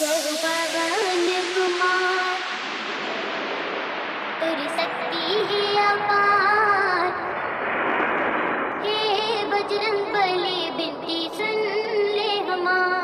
जगवन कुमार तेरी शक्ति है अपार। हे बजरंग बली बिनती सुन ले हमार।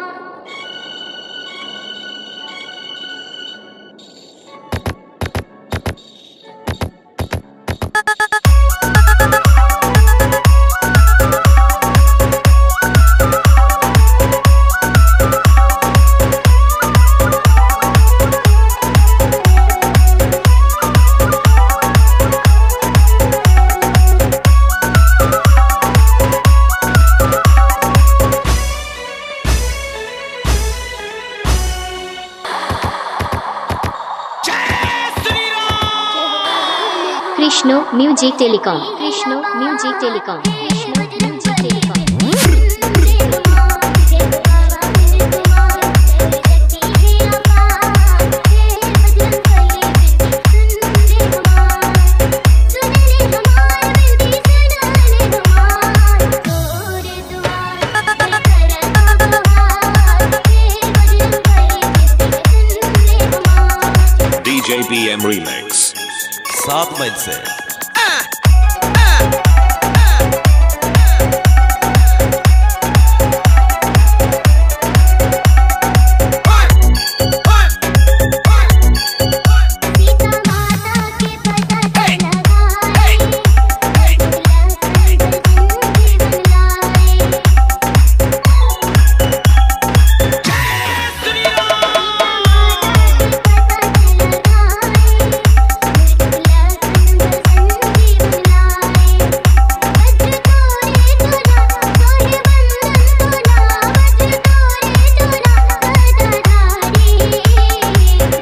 Krishna music telecom, Krishna music telecom, Krishna music telecom. DjPM Remix 7 मई से।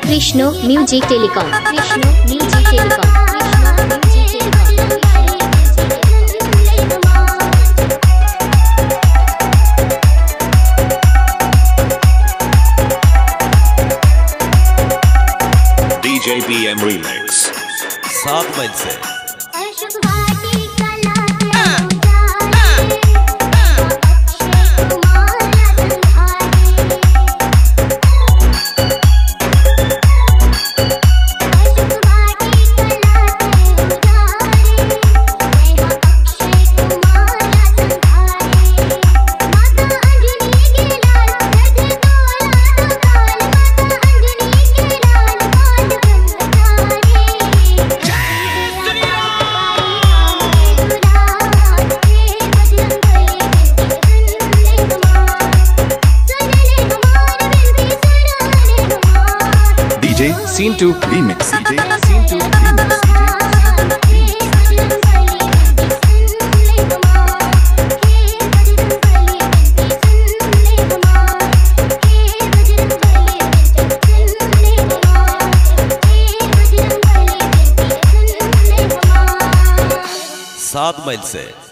Krishna music telecom, Krishna music telecom. DjPM Remix 7 मई से। Scene 2 remix, Scene 2 remix। सात मई से।